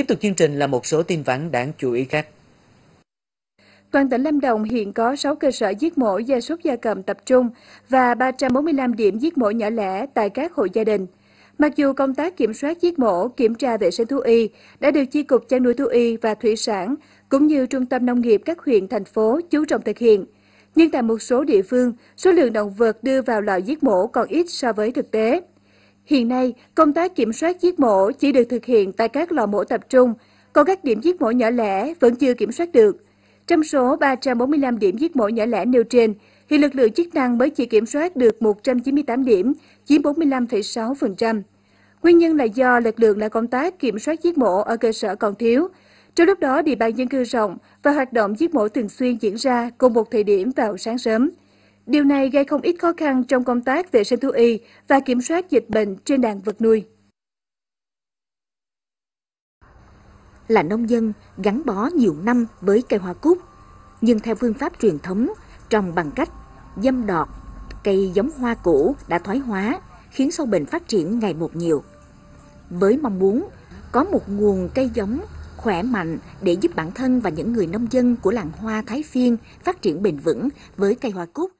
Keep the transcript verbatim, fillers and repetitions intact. Tiếp tục chương trình là một số tin vắn đáng chú ý khác. Toàn tỉnh Lâm Đồng hiện có sáu cơ sở giết mổ gia súc gia cầm tập trung và ba trăm bốn mươi lăm điểm giết mổ nhỏ lẻ tại các hộ gia đình. Mặc dù công tác kiểm soát giết mổ, kiểm tra vệ sinh thú y đã được Chi cục Chăn nuôi thú y và Thủy sản cũng như Trung tâm Nông nghiệp các huyện, thành phố chú trọng thực hiện, nhưng tại một số địa phương, số lượng động vật đưa vào lò giết mổ còn ít so với thực tế. Hiện nay, công tác kiểm soát giết mổ chỉ được thực hiện tại các lò mổ tập trung, còn các điểm giết mổ nhỏ lẻ vẫn chưa kiểm soát được. Trong số ba trăm bốn mươi lăm điểm giết mổ nhỏ lẻ nêu trên, hiện lực lượng chức năng mới chỉ kiểm soát được một trăm chín mươi tám điểm, chiếm bốn mươi lăm phẩy sáu phần trăm. Nguyên nhân là do lực lượng làm công tác kiểm soát giết mổ ở cơ sở còn thiếu. Trong lúc đó, địa bàn dân cư rộng và hoạt động giết mổ thường xuyên diễn ra cùng một thời điểm vào sáng sớm. Điều này gây không ít khó khăn trong công tác vệ sinh thú y và kiểm soát dịch bệnh trên đàn vật nuôi. Là nông dân gắn bó nhiều năm với cây hoa cúc, nhưng theo phương pháp truyền thống trồng bằng cách dâm đọt, cây giống hoa cũ đã thoái hóa, khiến sâu bệnh phát triển ngày một nhiều. Với mong muốn có một nguồn cây giống khỏe mạnh để giúp bản thân và những người nông dân của làng hoa Thái Phiên phát triển bền vững với cây hoa cúc.